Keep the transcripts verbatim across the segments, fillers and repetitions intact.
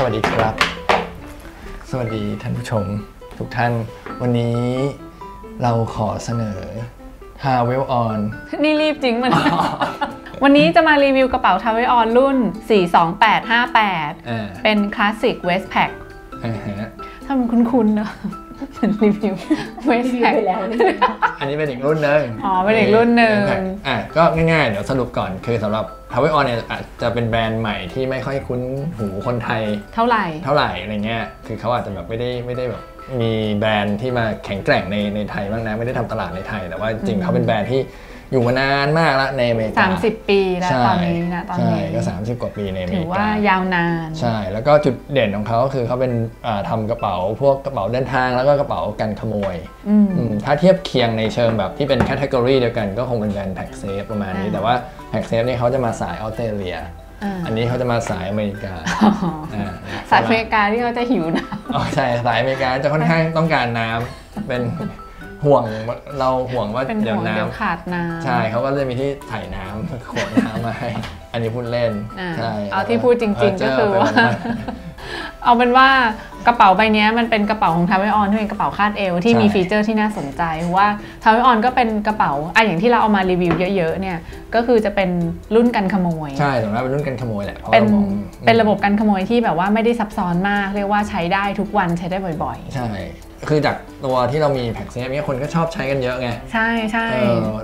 สวัสดีครับสวัสดีท่านผู้ชมทุกท่านวันนี้เราขอเสนอ Travel On นี่รีบจริงมัน วันนี้จะมารีวิวกระเป๋า Travel On รุ่นสี่ สอง แปด ห้า แปดเป็น Classic Westpac ถ้ามันคุ้นๆเนอะมันรีวิว Westpac ไปแล้วอันนี้เป็นอีกรุ่นหนึ่งอ๋อเป็นอีกรุ่นหนึ่งอ่ะก็ง่ายๆเดี๋ยวสรุปก่อนคือสำหรับTravel On เนี่ยอาจจะเป็นแบรนด์ใหม่ที่ไม่ค่อยคุ้นหูคนไทยเท่าไหร่เท่าไหร่อะไรเงี้ยคือเขาอาจจะแบบไม่ได้ไม่ได้แบบมีแบรนด์ที่มาแข็งแกร่งในในไทยบ้างนะไม่ได้ทำตลาดในไทยแต่ว่าจริงเขาเป็นแบรนด์ที่อยู่มานานมากแล้วในอเมริกาสามสิบปีแล้วตอนนี้นะตอนนี้ก็สามสิบกว่าปีในอเมริกาถือว่ายาวนานใช่แล้วก็จุดเด่นของเขาคือเขาเป็นทำกระเป๋าพวกกระเป๋าเดินทางแล้วก็กระเป๋ากันขโมยถ้าเทียบเคียงในเชิงแบบที่เป็นแคตตากรีเดียวกันก็คงเป็นแบรนด์แพ็คเซฟประมาณนี้แต่ว่าแพ็คเซฟนี่เขาจะมาสายออสเตรเลียอันนี้เขาจะมาสายอเมริกาสายอเมริกาที่เขาจะหิวน้ำอ๋อใช่สายอเมริกาจะค่อนข้างต้องการน้ำเป็นห่วงเราห่วงว่าเดี๋ยวน้ำขาดน้ำใช่เขาก็เลยมีที่ถ่ายน้ำขวดน้ำมาให้อันนี้พูดเล่นใช่เอาที่พูดจริงๆก็คือว่าเอาเป็นว่ากระเป๋าใบนี้มันเป็นกระเป๋าของ Travel On ที่เป็นกระเป๋าคาดเอวที่มีฟีเจอร์ที่น่าสนใจว่า Travel On ก็เป็นกระเป๋าอ่ะอย่างที่เราเอามารีวิวเยอะๆเนี่ยก็คือจะเป็นรุ่นกันขโมยใช่ส่วนมากเป็นรุ่นกันขโมยแหละเป็นเป็นระบบกันขโมยที่แบบว่าไม่ได้ซับซ้อนมากเรียกว่าใช้ได้ทุกวันใช้ได้บ่อยๆใช่คือจากตัวที่เรามีแพ็คเซฟเนี่ยคนก็ชอบใช้กันเยอะไงใช่ใช่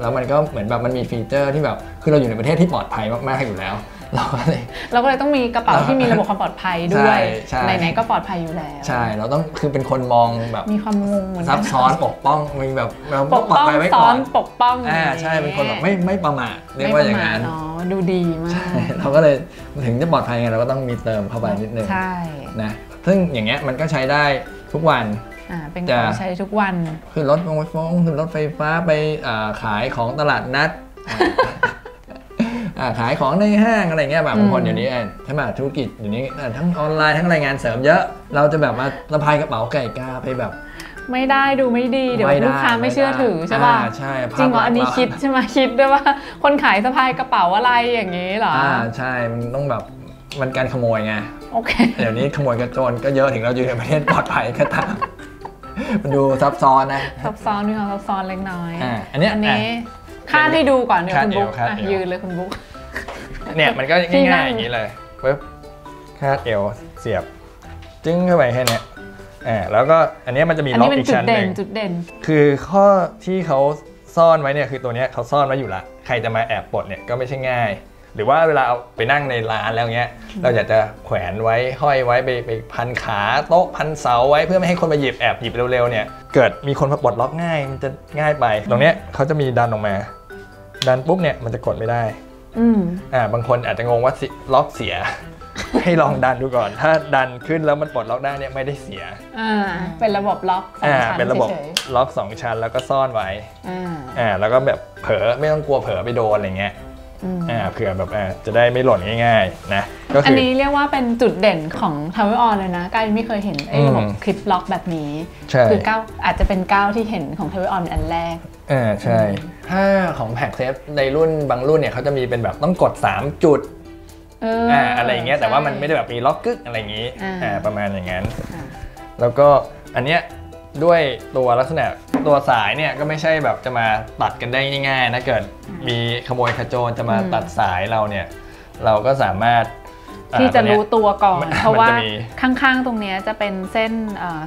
แล้วมันก็เหมือนแบบมันมีฟีเจอร์ที่แบบคือเราอยู่ในประเทศที่ปลอดภัยมากๆอยู่แล้วเราก็เลยเราก็เลยต้องมีกระเป๋าที่มีระบบความปลอดภัยด้วยไหนๆก็ปลอดภัยอยู่แล้วใช่เราต้องคือเป็นคนมองแบบมีความงงเหมือนซับซ้อนปกป้องมีแบบเราปกป้องซ้อนปกป้องอ่าใช่เป็นคนแบบไม่ไม่ประมาทเรียกว่าอย่างนั้นดูดีมากเราก็เลยถึงจะปลอดภัยไงเราก็ต้องมีเติมเข้าไปนิดนึงใช่นะซึ่งอย่างเงี้ยมันก็ใช้ได้ทุกวันเป็นของใช้ทุกวันขึ้นรถไฟฟ้าขึ้นรถไฟฟ้าไปขายของตลาดนัดขายของในห้างอะไรเงี้ยแบบบางคนเดี๋ยวนี้ใช่ไหมธุรกิจเดี๋ยวนี้ทั้งออนไลน์ทั้งรายงานเสริมเยอะเราจะแบบมาสะพายกระเป๋าไก่กาไปแบบไม่ได้ดูไม่ดีเดี๋ยวลูกค้าไม่เชื่อถือใช่ป่ะใช่จริงเหรออันนี้คิดใช่ไหมคิดด้วยว่าคนขายสะพายกระเป๋าอะไรอย่างนี้เหรออ่าใช่มันต้องแบบมันการขโมยไงโอเคเดี๋ยวนี้ขโมยกระโจนก็เยอะถึงเราอยู่ในประเทศปลอดภัยก็ตามมันดูซับซ้อนนะซับซ้อนมีความซับซ้อนเล็กน้อยอันนี้อันนี้คาดให้ดูก่อนเดี๋ยวคุณบุ๊กยืนเลยคุณบุ๊กเนี่ยมันก็ง่ายๆอย่างนี้เลยปึ๊บคาดเอวเสียบจึ้งเข้าไปแค่นี้อ่าแล้วก็อันนี้มันจะมีล็อกอีกชั้นหนึ่งจุดเด่นคือข้อที่เขาซ่อนไว้เนี่ยคือตัวนี้เขาซ่อนไว้อยู่ละใครจะมาแอบปลดเนี่ยก็ไม่ใช่ง่ายหรือว่าเวลาเอาไปนั่งในร้านแล้วเงี้ยเราอยากจะแขวนไว้ห้อยไว้ไปไปพันขาโต๊ะพันเสาไว้เพื่อไม่ให้คนมาหยิบแอบหยิบเร็วๆเนี่ยเกิดมีคนมาปลดล็อกง่ายมันจะง่ายไปตรงเนี้ยเขาจะมีดันออกมาดันปุ๊บเนี่ยมันจะกดไม่ได้อ่าบางคนอาจจะงงว่าล็อกเสียให้ลองดันดูก่อนถ้าดันขึ้นแล้วมันปลดล็อกได้เนี่ยไม่ได้เสียอ่าเป็นระบบล็อกสองชั้นเป็นระบบล็อกสองชั้นแล้วก็ซ่อนไว้อ่าแล้วก็แบบเผลอไม่ต้องกลัวเผลอไปโดนอะไรเงี้ยอ่าเผื่อแบบจะได้ไม่หล่นง่ายๆนะก็คืออันนี้เรียกว่าเป็นจุดเด่นของ Travel On เลยนะก้าวไม่เคยเห็นไอ้ระบบคลิปล็อกแบบนี้คือก้าวอาจจะเป็นก้าวที่เห็นของ Travel On อันแรกอ่าใช่ถ้าของแพ็คเซฟในรุ่นบางรุ่นเนี่ยเขาจะมีเป็นแบบต้องกดสามจุดอ่าอะไรอย่างเงี้ยแต่ว่ามันไม่ได้แบบมีล็อกกึ๊กอะไรอย่างงี้อ่าประมาณอย่างนั้นแล้วก็อันเนี้ยด้วยตัวลักษณะตัวสายเนี่ยก็ไม่ใช่แบบจะมาตัดกันได้ง่ายๆนะเกิดมีขโมยขโจรจะมาตัดสายเราเนี่ยเราก็สามารถที่จะรู้ตัวก่อนเพราะว่าข้างๆตรงนี้จะเป็นเส้น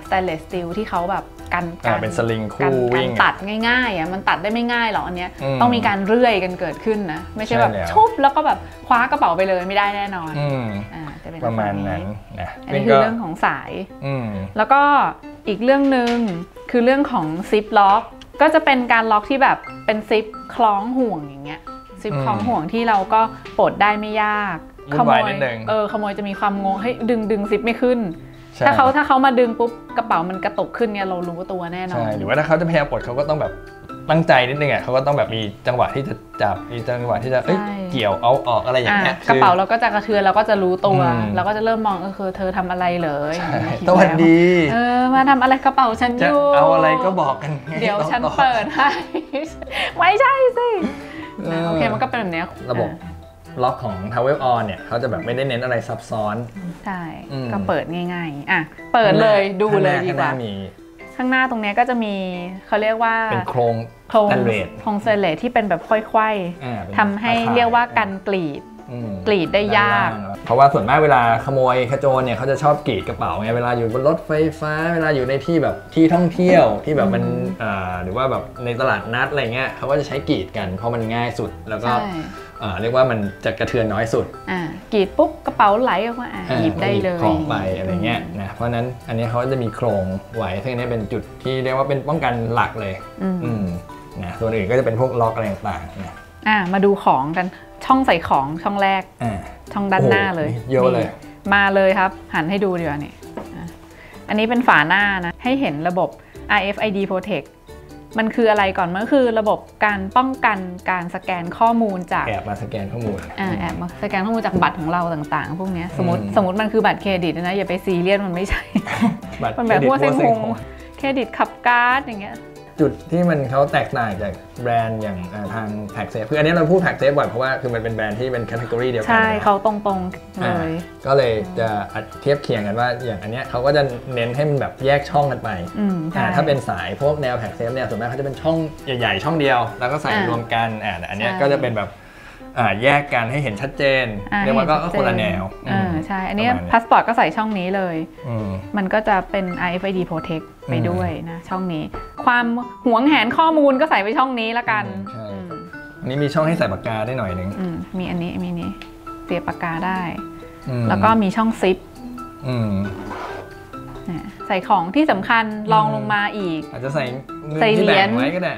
สแตนเลสสตีลที่เขาแบบกันการเป็นสลิงคู่วิ่งตัดง่ายๆอ่ะมันตัดได้ไม่ง่ายหรอกอันเนี้ยต้องมีการเรื่อยกันเกิดขึ้นนะไม่ใช่แบบชุบแล้วก็แบบคว้ากระเป๋าไปเลยไม่ได้แน่นอนประมาณนั้นนะอันนี้คือเรื่องของสายแล้วก็อีกเรื่องหนึ่งคือเรื่องของซิปล็อกก็จะเป็นการล็อกที่แบบเป็นซิปคล้องห่วงอย่างเงี้ยซิปคล้องห่วงที่เราก็ปลดได้ไม่ยากขโมยเออขโมยจะมีความงงให้ดึงดึงซิปไม่ขึ้นถ้าเขาถ้าเขามาดึงปุ๊บกระเป๋ามันกระตุกขึ้นเนี่ยเรารู้ตัวแน่นอนหรือว่าถ้าเขาจะพยายามปลดเขาก็ต้องแบบตั้งใจนิดนึงอ่ะเขาก็ต้องแบบมีจังหวะที่จะจับมีจังหวะที่จะเอ้ยเกี่ยวเอาออกอะไรอย่างเงี้ยกระเป๋าเราก็จะกระเทือนเราก็จะรู้ตัวเราก็จะเริ่มมองก็คือเธอทำอะไรเลยสวัสดีเออมาทำอะไรกระเป๋าฉันอยู่เอาอะไรก็บอกกันเดี๋ยวฉันเปิดให้ไม่ใช่สิโอเคมันก็เป็นแบบนี้ระบบ ล็อกของ Power On เนี่ยเขาจะแบบไม่ได้เน้นอะไรซับซ้อนใช่ก็เปิดง่ายๆอ่ะเปิดเลยดูเลยดีกว่าข้างหน้าตรงนี้ก็จะมีเขาเรียกว่าเป็นโครงโครงโครงเซเลตที่เป็นแบบค่อยๆทำให้เรียกว่ากันกรีดกรีดได้ยากเพราะว่าส่วนมากเวลาขโมยขโจรเนี่ยเขาจะชอบกรีดกระเป๋าไงเวลาอยู่บนรถไฟฟ้าเวลาอยู่ในที่แบบที่ท่องเที่ยวที่แบบมันหรือว่าแบบในตลาดนัดอะไรเงี้ยเขาก็จะใช้กรีดกันเพราะมันง่ายสุดแล้วก็เรียกว่ามันจะกระเทือนน้อยสุดกรีดปุ๊บกระเป๋าไหลออกมาหยิบได้เลยของไปอะไรเงี้ยนะเพราะนั้นอันนี้เขาจะมีโครงไว้ซึ่งนี้เป็นจุดที่เรียกว่าเป็นป้องกันหลักเลยนะส่วนอื่นก็จะเป็นพวกล็อกอะไรต่างๆมาดูของกันช่องใส่ของช่องแรกช่องด้านหน้าเลยเยอะเลยมาเลยครับหันให้ดูดีกว่านี่อันนี้เป็นฝาหน้านะให้เห็นระบบ อาร์ เอฟ ไอ ดี Protect มันคืออะไรก่อนมันก็คือระบบการป้องกันการสแกนข้อมูลจากแอบมาสแกนข้อมูลแอบมาสแกนข้อมูลจากบัตรของเราต่างๆพวกนี้สมมติสมมติมันคือบัตรเครดิตนะอย่าไปซีเรียสมันไม่ใช่มันแบบพวกเซ็งคงเครดิตขับการ์ดอย่างเงี้ยจุดที่มันเขาแตกต่างจากแบรนด์อย่างทางแพ็กเซฟคืออันนี้เราพูดแพ็กเซฟบ่อยเพราะว่าคือมันเป็นแบรนด์ที่เป็นแคตตากรีเดียวกันใช่เขาตรงๆเลยก็เลยจะเทียบเคียงกันว่าอย่างอันเนี้ยเขาก็จะเน้นให้มันแบบแยกช่องกันไปถ้าเป็นสายพวกแนวแพ็กเซฟเนี่ยส่วนมากเขาจะเป็นช่องใหญ่ๆช่องเดียวแล้วก็ใส่รวมกันอันเนี้ยก็จะเป็นแบบแยกกันให้เห็นชัดเจนเรียกว่าก็คนละแนวใช่อันนี้พาสปอร์ตก็ใส่ช่องนี้เลยมันก็จะเป็น อาร์ เอฟ ไอ ดี Protect ไปด้วยนะช่องนี้ความหวงแหนข้อมูลก็ใส่ไปช่องนี้ละกันอันนี้มีช่องให้ใส่ปากกาได้หน่อยนึงมีอันนี้มีนี้เสียบปากกาได้แล้วก็มีช่องซิปใส่ของที่สำคัญรองลงมาอีกอาจจะใส่ใส่เหรียญไว้ก็ได้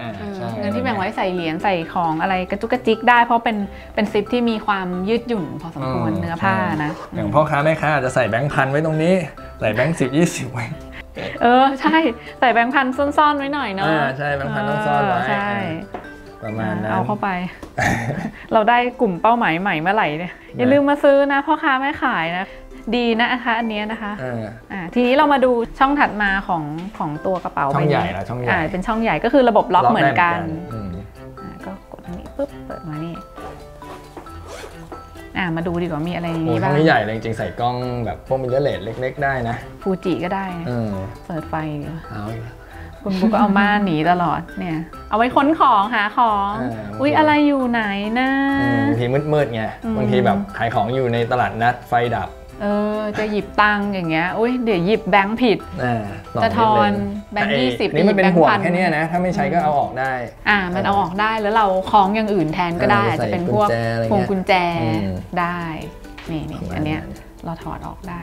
เงินที่แบ่งไว้ใส่เหรียญใส่ของอะไรกระจุกกระจิกได้เพราะเป็นเป็นซิปที่มีความยืดหยุ่นพอสมควรเนื้อผ้านะอย่างพ่อค้าแม่ค้าอาจจะใส่แบงค์พันไว้ตรงนี้ใส่แบงค์สิบยี่สิบไว้เออใช่ใส่แบงค์พันซ่อนๆไว้หน่อยเนาะใช่แบงค์พันต้องซ่อนไว้ประมาณนั้นเอาเข้าไปเราได้กลุ่มเป้าหมายใหม่เมื่อไหร่เนี่ยอย่าลืมมาซื้อนะพ่อค้าแม่ขายนะดีนะคะอันนี้นะคะทีนี้เรามาดูช่องถัดมาของของตัวกระเป๋าช่องใหญ่ละช่องใหญ่เป็นช่องใหญ่ก็คือระบบล็อกเหมือนกันก็กดนี้ปุ๊บเปิดมานี่มาดูดีกว่ามีอะไรนี้บ้างช่องนี้ใหญ่เลยจริงๆใส่กล้องแบบพวกมิเรอร์เลสเล็กๆได้นะฟูจิก็ได้เปิดไฟเอาคุณบุ๊กก็เอาม่านหนีตลอดเนี่ยเอาไว้ค้นของหาของอุ๊ยอะไรอยู่ไหนนะบางทีมืดๆไงบางทีแบบขายของอยู่ในตลาดนัดไฟดับเออจะหยิบตังอย่างเงี้ยอุ้ยเดี๋ยวหยิบแบงค์ผิดจะทอนแบงค์ยี่สิบนี่มันเป็นห่วงแค่นี้นะถ้าไม่ใช้ก็เอาออกได้อ่ามันเอาออกได้แล้วเราคล้องอย่างอื่นแทนก็ได้อาจจะเป็นพวกพวงกุญแจได้นี่นี่อันเนี้ยเราถอดออกได้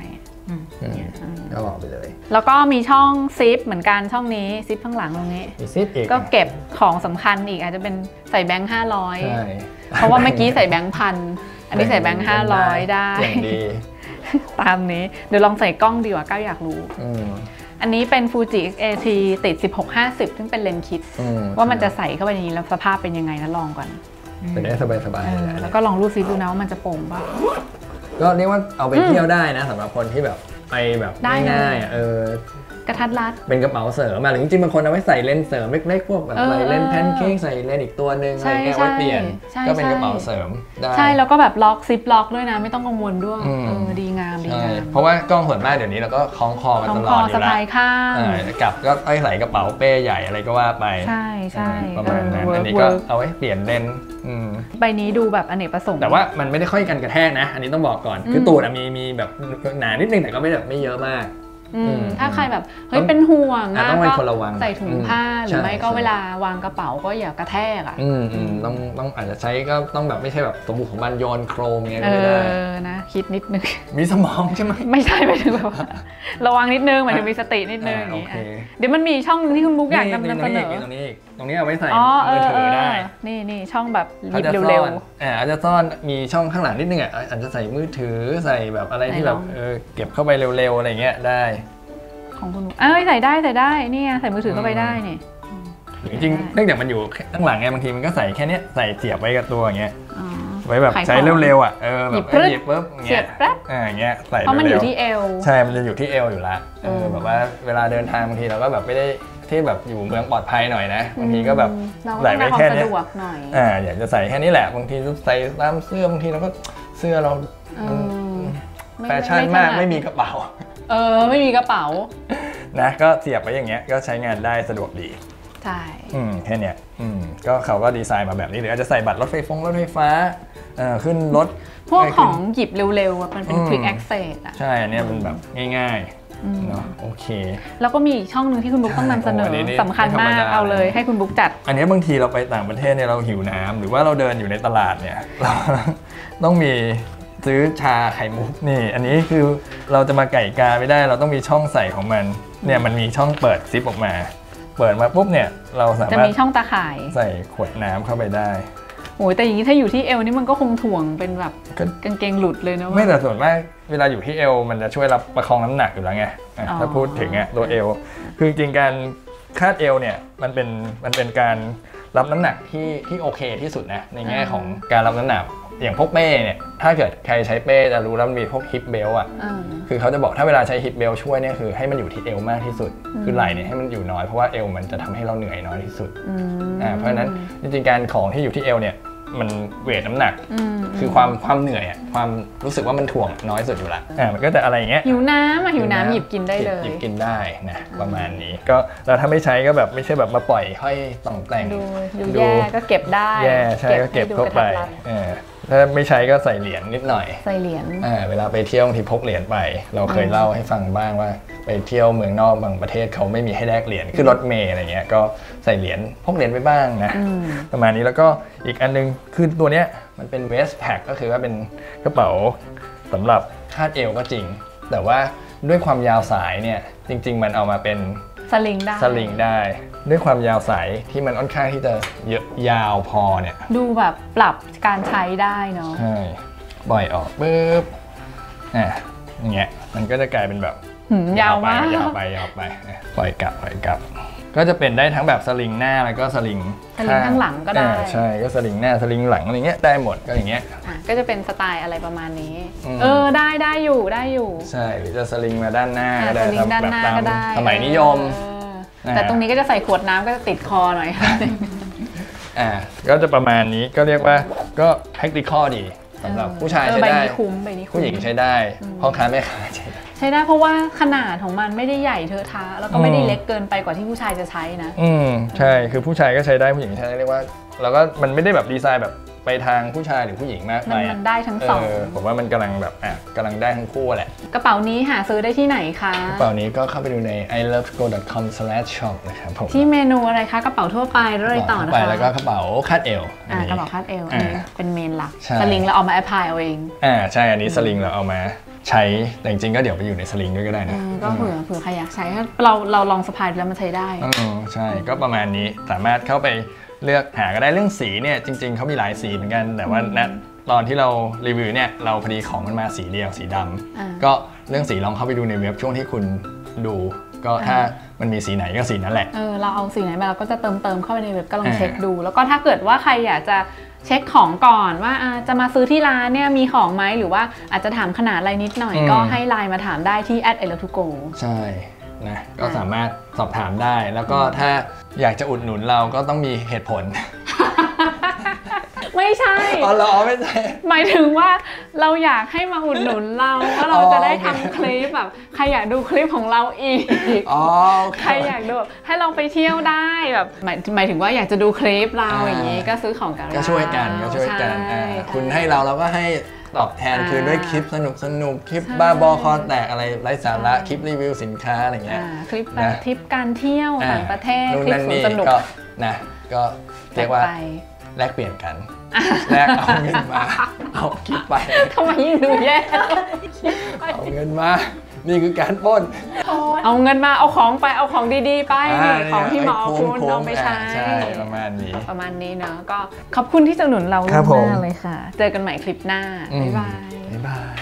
ก็ออกไปเลยแล้วก็มีช่องซิปเหมือนกันช่องนี้ซิปข้างหลังตรงนี้ก็เก็บของสำคัญอีกอาจจะเป็นใส่แบงค์ห้าร้อยเพราะว่าเมื่อกี้ใส่แบงค์พันอันนี้ใส่แบงค์ห้าร้อยได้ตามนี้เดี๋ยวลองใส่กล้องดีกว่าก้าวอยากรู้อันนี้เป็น Fuji เอ็กซ์ ที ติดสิบหก ห้าสิบซึ่งเป็นเลนส์คิดว่ามันจะใส่เข้าไปในนี้แล้วสภาพเป็นยังไงนะลองก่อนเป็นได้สบายๆแล้วก็ลองรูดซิดูนะว่ามันจะโป่งป่ะก็เรียกว่าเอาไปเที่ยวได้นะสำหรับคนที่แบบไปแบบง่ายๆเออกระทัดรัดเป็นกระเป๋าเสริมมาหรือจริงๆบางคนเอาไว้ใส่เลนส์เสริมเล็กๆพวกแบบใส่เลนส์แพนเค้กใส่เลนส์อีกตัวหนึ่งอะไรแก้วเปลี่ยนก็เป็นกระเป๋าเสริมได้ใช่แล้วก็แบบล็อกซิปล็อกด้วยนะไม่ต้องกังวลด้วยเออดีงามดีงามเพราะว่ากล้องส่วนมากเดี๋ยวนี้เราก็คล้องคอกันตลอดอยู่แล้วสะพายข้างกลับก็ไอ้ใส่กระเป๋าเป้ใหญ่อะไรก็ว่าไปใช่ใช่ประมาณนั้นอันนี้ก็เอาไว้เปลี่ยนเลนส์ใบนี้ดูแบบอเนกประสงค์แต่ว่ามันไม่ได้ค่อยกันกระแทกนะอันนี้ต้องบอกก่อนคือตูดมีมีแบบหนานิดนึงแต่ก็ไม่แบบไม่เยอะมากถ้าใครแบบเฮ้ยเป็นห่วงนะก็ใส่ถุงผ้าหรือไม่ก็เวลาวางกระเป๋าก็อย่ากระแทกอ่ะต้องต้องอาจจะใช้ก็ต้องแบบไม่ใช่แบบสมบูรณ์ของมันโยนโครมไงก็ไม่ได้นะคิดนิดนึงมีสมองใช่ไหมไม่ใช่ไม่ถึงแบบระวังนิดนึงหมายถึงมีสตินิดนึงอย่างนี้เดี๋ยวมันมีช่องที่คุณบุ๊กอยากนำเสนอตรงนี้อีกตรงนี้เอาไว้ใส่มือถือได้นี่นี่ช่องแบบหยิบเร็วๆอาจจะซ่อนมีช่องข้างหลังนิดนึงอ่ะอาจจะใส่มือถือใส่แบบอะไรที่แบบเก็บเข้าไปเร็วๆอะไรเงี้ยได้ของคุณเอ้ยใส่ได้ใส่ได้นี่ใส่มือถือเข้าไปได้นี่จริงๆเนื่องจากมันอยู่ข้างหลังไงบางทีมันก็ใส่แค่นี้ใส่เสียบไว้กับตัวอย่างเงี้ยไว้แบบใช้เร็วๆอ่ะเออแบบหยิบปุ๊บเสียบแป๊บอย่างเงี้ยใส่เร็วเพราะมันอยู่ที่เอวใช่มันจะอยู่ที่เอวอยู่ละเออแบบว่าเวลาเดินทางบางทีเราก็แบบไม่ได้ ที่แบบอยู่เมืองปลอดภัยหน่อยนะบางทีก็แบบใส่ไม่แค่นี้อ่าอยากจะใส่แค่นี้แหละบางทีใส่ตามเสื้อบางทีเราก็เสื้อเราแฟชั่นมากไม่มีกระเป๋าเออไม่มีกระเป๋านะก็เสียบไปอย่างเงี้ยก็ใช้งานได้สะดวกดีใช่อืมแค่เนี้ยอืมก็เขาก็ดีไซน์มาแบบนี้หรืออาจจะใส่บัตรรถไฟฟ้ารถไฟฟ้าเอ่อขึ้นรถพวกของหยิบเร็วๆมันเป็น Quick Access อ่ะใช่อันนี้มันแบบง่ายๆเนาะโอเคแล้วก็มีอีกช่องหนึ่งที่คุณบุ๊กต้องนำเสนอสำคัญมากเอาเลยให้คุณบุ๊กจัดอันนี้บางทีเราไปต่างประเทศเนี่ยเราหิวน้ำหรือว่าเราเดินอยู่ในตลาดเนี่ยเราต้องมีซื้อชาไข่มุกนี่อันนี้คือเราจะมาไก่กาไม่ได้เราต้องมีช่องใส่ของมันเนี่ยมันมีช่องเปิดซิปออกมาเปิดมาปุ๊บเนี่ยเราสามารถจะมีช่องตาข่ายใส่ขวดน้ำเข้าไปได้โอ้ยแต่อย่างนี้ถ้าอยู่ที่เอวนี่มันก็คงถ่วงเป็นแบบกางเกงหลุดเลยนะไม่แต่ส่วนมากเวลาอยู่ที่เอวมันจะช่วยรับประคองน้ำหนักอยู่แล้วไงถ้าพูดถึงเนี่ยตัวเอวคือจริงการคาดเอวเนี่ยมันเป็นมันเป็นการรับน้ำหนักที่ที่โอเคที่สุดนะในแง่ของการรับน้ำหนักอย่างพวกเป้เนี่ยถ้าเกิดใครใช้เป้จะรู้แล้วมีพวกฮิปเบลอ่ะคือเขาจะบอกถ้าเวลาใช้ฮิปเบลช่วยเนี่ยคือให้มันอยู่ที่เอวมากที่สุดคือไหล่เนี่ยให้มันอยู่น้อยเพราะว่าเอวมันจะทำให้เราเหนื่อยน้อยที่สุดอ่าเพราะฉะนั้นจริงๆการของที่อยู่ที่เอวเนี่ยมันเวทน้ำหนักคือความความเหนื่อยอ่ะความรู้สึกว่ามันถ่วงน้อยสุดอยู่ละอ่ามันก็จะอะไรอย่างเงี้ยหิวน้ำอ่ะหิวน้ำหยิบกินได้เลยหยิบกินได้นะประมาณนี้ก็เราถ้าไม่ใช้ก็แบบไม่ใช่แบบมาปล่อยห้อยต่องแต่งดูแย่ก็เก็บได้แย่ใช่ก็เก็บเข้าไปอ่าถ้าไม่ใช้ก็ใส่เหรียญนิดหน่อยใส่เหรียญอ่าเวลาไปเที่ยวที่พกเหรียญไปเราเคยเล่าให้ฟังบ้างว่าไปเที่ยวเมืองนอกบางประเทศเขาไม่มีให้แลกเหรียญขึ้นรถเมล์อะไรเงี้ยก็ใส่เหรียญพกเหรียญไปบ้างนะประมาณนี้แล้วก็อีกอันนึงคือตัวเนี้ยมันเป็นเวสต์แพ็คก็คือว่าเป็นกระเป๋าสำหรับคาดเอวก็จริงแต่ว่าด้วยความยาวสายเนี่ยจริงๆมันเอามาเป็นสลิงได้สลิงได้ด้วยความยาวสายที่มันค่อนข้างที่จะเยอะยาวพอเนี่ยดูแบบปรับการใช้ได้เนาะใช่บ่อยออกปึ๊บอ่ะอย่างเงี้ยมันก็จะกลายเป็นแบบยาวมากยาวไปยาวไปปล่อยกลับปล่อยกลับก็จะเป็นได้ทั้งแบบสลิงหน้าแล้วก็สลิงสลิงข้างหลังก็ได้ใช่ก็สลิงหน้าสลิงหลังอะไรเงี้ยได้หมดก็อย่างเงี้ยก็จะเป็นสไตล์อะไรประมาณนี้เออได้ได้อยู่ได้อยู่ใช่หรือจะสลิงมาด้านหน้าก็ได้แบบตามสมัยนิยมแต่ตรงนี้ก็จะใส่ขวดน้ำก็จะติดคอหน่อยอ่าก็จะประมาณนี้ก็เรียกว่าก็ practical ดีสำหรับผู้ชายใช้ได้ผู้หญิงใช้ได้พ่อค้าแม่ค้าใช้ได้ใช้ได้เพราะว่าขนาดของมันไม่ได้ใหญ่เทอะทะแล้วก็ไม่ได้เล็กเกินไปกว่าที่ผู้ชายจะใช้นะอืมใช่คือผู้ชายก็ใช้ได้ผู้หญิงใช้ได้เรียกว่าแล้วก็มันไม่ได้แบบดีไซน์แบบไปทางผู้ชายหรือผู้หญิงมากไปมันได้ทั้งสองผมว่ามันกำลังแบบอ่ะกำลังได้ทั้งคู่แหละกระเป๋านี้หาซื้อได้ที่ไหนคะกระเป๋านี้ก็เข้าไปดูใน ไอ เลิฟ โก ดอท คอม สแลช ช็อป นะครับผมที่เมนูอะไรคะกระเป๋าทั่วไปแล้วอะไรต่อนะคะแล้วก็กระเป๋าคาดเอวอ่ากระเป๋าคาดเอวเป็นเมนหลักสลิงเราเอามาแอพพลายเอาเองอ่าใช่อันนี้สลิงเราเอามาใช้แต่จริงๆก็เดี๋ยวไปอยู่ในสลิงด้วยก็ได้นะก็เผื่อเผื่อใครอยากใช้ถ้าเราเราลองสะพายแล้วมันใช้ได้อ๋อใช่ก็ประมาณนี้สามารถเข้าไปเลือกหาก็ได้เรื่องสีเนี่ยจริงๆเขามีหลายสีเหมือนกันแต่ว่าณตอนที่เรารีวิวเนี่ยเราพอดีของมันมาสีเดียวสีดำก็เรื่องสีลองเข้าไปดูในเว็บช่วงที่คุณดูก็ถ้ามันมีสีไหนก็สีนั้นแหละเออเราเอาสีไหนมาเราก็จะเติมเติมเข้าไปในเว็บก็ลองเช็คดูแล้วก็ถ้าเกิดว่าใครอยากจะเช็คของก่อนว่าจะมาซื้อที่ร้านเนี่ยมีของไหมหรือว่าอาจจะถามขนาดอะไรนิดหน่อยก็ให้ไลน์มาถามได้ที่ แอท ไอ โล ทู โก ใช่นะก็สามารถสอบถามได้แล้วก็ถ้าอยากจะอุดหนุนเราก็ต้องมีเหตุผลไม่ใช่อ๋อเหรอไม่ใช่หมายถึงว่าเราอยากให้มาอุดหนุนเราเพราะเราจะได้ทำคลิปแบบใครอยากดูคลิปของเราอีกอ๋อใครอยากดูให้เราไปเที่ยวได้แบบหมายหมายถึงว่าอยากจะดูคลิปเราอย่างนี้ก็ซื้อของกันก็ช่วยกันก็ช่วยกันคุณให้เราเราก็ให้ตอบแทนคือด้วยคลิปสนุกสนุกคลิปบ้าบอคอแตกอะไรไร้สาระคลิปรีวิวสินค้าอะไรเงี้ยคลิปแบบทริปการเที่ยวต่างประเทศคลิปสนุกนะก็เรียกว่าแลกเปลี่ยนกันแลกเอาเงินมาเอาคลิปไปทำไมยิ่งดูแย่เอาเงินมานี่คือการปล้นเอาเงินมาเอาของไปเอาของดีๆไปของที่หมอคุณเอาไปใช้ประมาณนี้ประมาณนี้เนาะก็ขอบคุณที่สนับสนุนเรามากเลยค่ะเจอกันใหม่คลิปหน้าบ๊ายบาย